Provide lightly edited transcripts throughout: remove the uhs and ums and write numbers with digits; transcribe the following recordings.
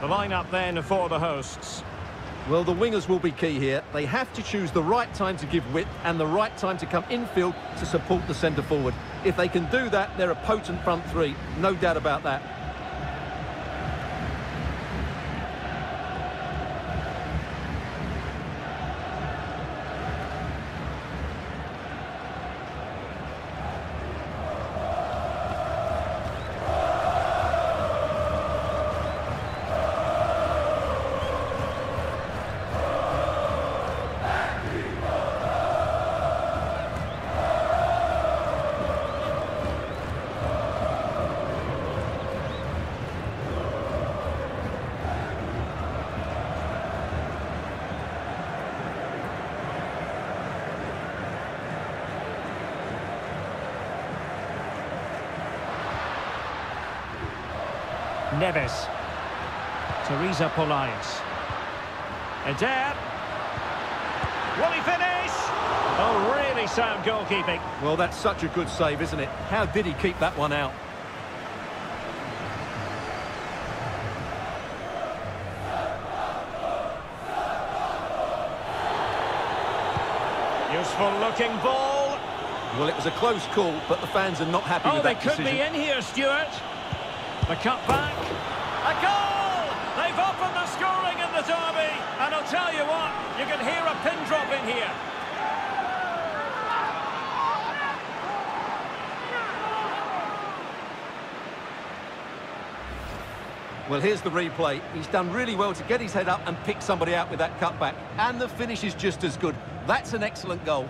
The lineup then for the hosts. Well, the wingers will be key here. They have to choose the right time to give width and the right time to come infield to support the centre forward. If they can do that, they're a potent front three, no doubt about that. Neves, Teresa Polias, Adair, will he finish? Oh, really sound goalkeeping. Well, that's such a good save, isn't it? How did he keep that one out? Useful looking ball. Well, it was a close call, but the fans are not happy with that decision. Oh, they could be in here, Stuart. The cut back, a goal! They've opened the scoring in the derby, and I'll tell you what, you can hear a pin drop in here. Well, here's the replay. He's done really well to get his head up and pick somebody out with that cut back, and the finish is just as good. That's an excellent goal.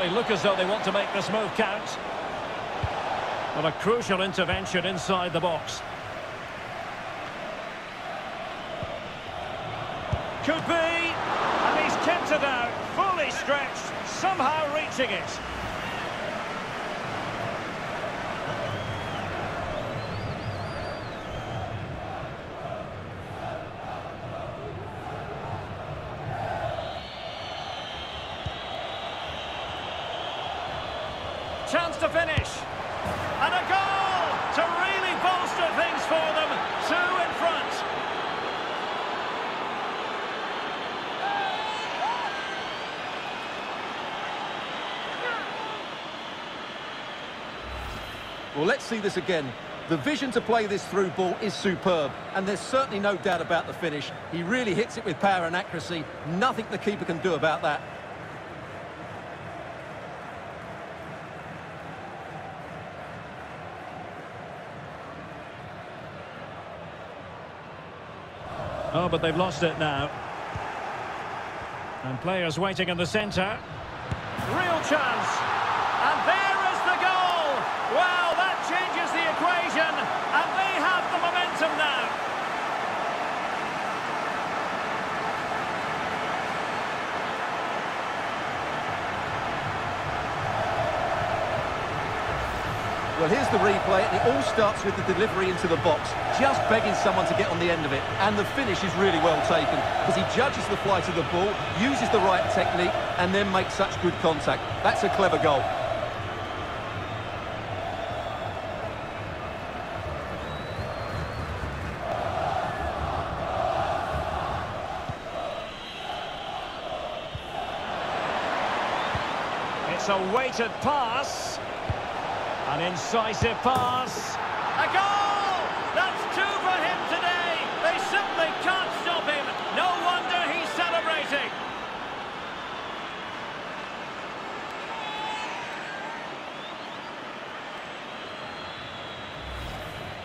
They look as though they want to make this move count. But a crucial intervention inside the box. Could be, and he's kept it out, fully stretched, somehow reaching it. Chance to finish, and a goal to really bolster things for them. 2 in front. Well, let's see this again. The vision to play this through ball is superb, and there's certainly no doubt about the finish. He really hits it with power and accuracy. Nothing the keeper can do about that. Oh, but they've lost it now. And players waiting in the centre. Real chance. And there is the goal. Well, that changes the equation. And they have the momentum now. Well, here's the replay, and it all starts with the delivery into the box, just begging someone to get on the end of it, and the finish is really well taken, because he judges the flight of the ball, uses the right technique, and then makes such good contact. That's a clever goal. It's a weighted pass. An incisive pass. A goal! That's 2 for him today. They simply can't stop him. No wonder he's celebrating.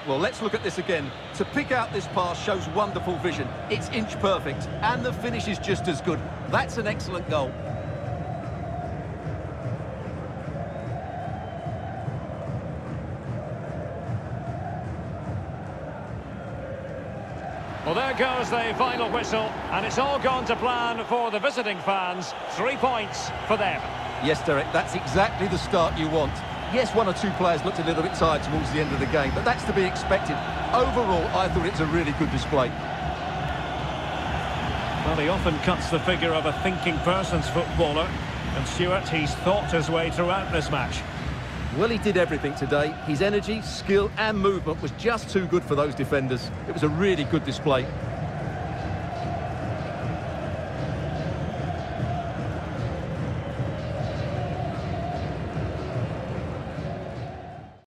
Well, let's look at this again. To pick out this pass shows wonderful vision. It's inch perfect, and the finish is just as good. That's an excellent goal. Well, there goes the final whistle, and it's all gone to plan for the visiting fans. 3 points for them. Yes, Derek, that's exactly the start you want. Yes, one or two players looked a little bit tired towards the end of the game, but that's to be expected. Overall, I thought it's a really good display. Well, he often cuts the figure of a thinking person's footballer, and Stuart, he's thought his way throughout this match. Well, he did everything today. His energy, skill and movement was just too good for those defenders. It was a really good display.